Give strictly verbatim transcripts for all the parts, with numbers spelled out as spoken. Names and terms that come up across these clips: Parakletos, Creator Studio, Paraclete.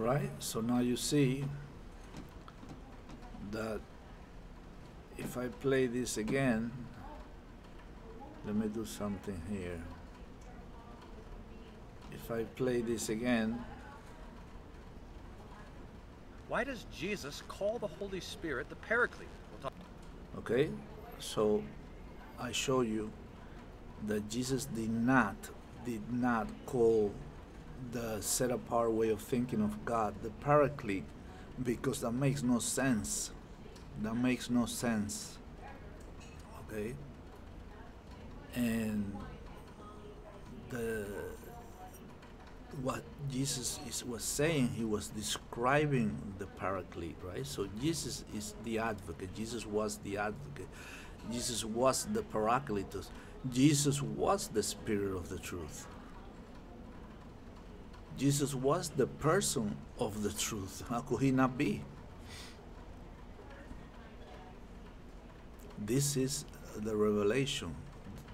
Right, so now you see that if I play this again, let me do something here. If I play this again, why does Jesus call the Holy Spirit the Paraclete? We'll okay, so I show you that Jesus did not did not call the set apart way of thinking of God the Paraclete, because that makes no sense. That makes no sense. Okay? And the what Jesus is was saying, he was describing the Paraclete, right? So Jesus is the advocate. Jesus was the advocate. Jesus was the Parakletos. Jesus was the Spirit of the truth. Jesus was the person of the truth. How could he not be? This is the revelation.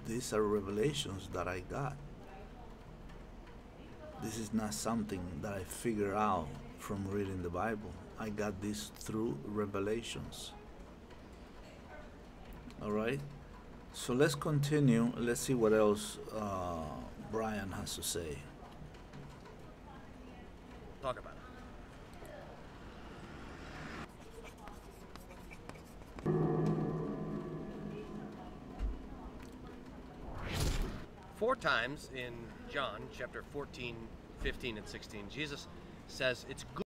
These are revelations that I got. This is not something that I figure out from reading the Bible. I got this through revelations. All right? So let's continue. Let's see what else uh, Brian has to say. Talk about it. Four times in John chapter fourteen, fifteen, and sixteen, Jesus says it's good.